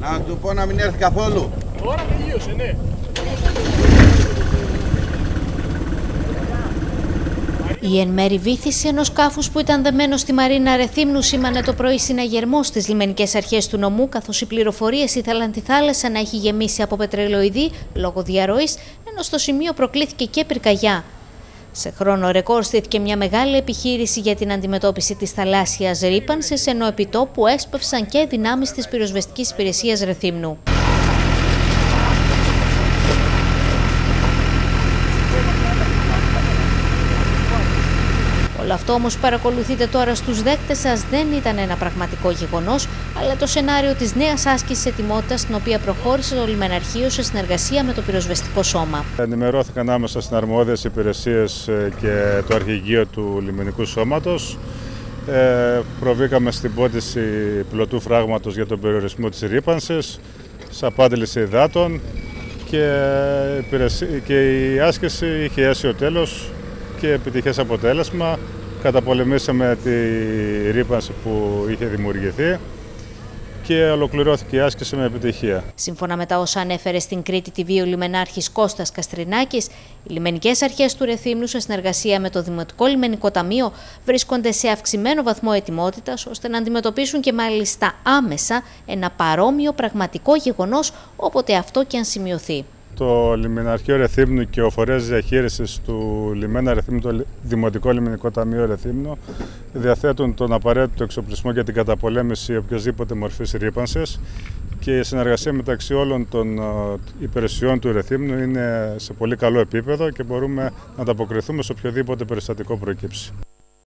Να του πω να μην έρθει καθόλου. Τώρα τελείωσε, ναι. Η εν μέρη βύθιση ενός σκάφους που ήταν δεμένος στη Μαρίνα Ρεθύμνου σήμανε το πρωί συναγερμό στις λιμενικές αρχές του νομού, καθώς οι πληροφορίες ήθελαν τη θάλασσα να έχει γεμίσει από πετρελοειδή λόγω διαρροής, ενώ στο σημείο προκλήθηκε και πυρκαγιά. Σε χρόνο ρεκόρ στήθηκε μια μεγάλη επιχείρηση για την αντιμετώπιση της θαλάσσιας ρύπανσης, ενώ επιτόπου έσπευσαν και δυνάμεις της πυροσβεστικής υπηρεσίας Ρεθύμνου. Όλο αυτό όμως παρακολουθείτε τώρα στους δέκτες σας δεν ήταν ένα πραγματικό γεγονός, αλλά το σενάριο της νέας άσκησης ετοιμότητας στην οποία προχώρησε το Λιμεναρχείο σε συνεργασία με το πυροσβεστικό σώμα. Ενημερώθηκαν άμεσα στην αρμόδιες υπηρεσίες και το αρχηγείο του λιμενικού σώματος. Προβήκαμε στην πόντιση πλωτού φράγματος για τον περιορισμό της ρύπανσης, σαν πάντεληση υδάτων και η άσκηση είχε αίσιο τέλος και επιτυχές αποτέλεσμα. Καταπολεμήσαμε τη ρύπανση που είχε δημιουργηθεί και ολοκληρώθηκε η άσκηση με επιτυχία. Σύμφωνα με τα όσα ανέφερε στην Κρήτη TV ο λιμενάρχης Κώστας Καστρινάκης, οι λιμενικές αρχές του Ρεθύμνου σε συνεργασία με το Δημοτικό Λιμενικό Ταμείο βρίσκονται σε αυξημένο βαθμό ετοιμότητας ώστε να αντιμετωπίσουν και μάλιστα άμεσα ένα παρόμοιο πραγματικό γεγονός όποτε αυτό και αν σημειωθεί. Το Λιμεναρχείο Ρεθύμνου και ο Φορέας Διαχείρισης του Λιμένα Ρεθύμνου, το Δημοτικό Λιμενικό Ταμείο Ρεθύμνου, διαθέτουν τον απαραίτητο εξοπλισμό για την καταπολέμηση οποιασδήποτε μορφής ρύπανσης και η συνεργασία μεταξύ όλων των υπηρεσιών του Ρεθύμνου είναι σε πολύ καλό επίπεδο και μπορούμε να ανταποκριθούμε σε οποιοδήποτε περιστατικό προκύψει.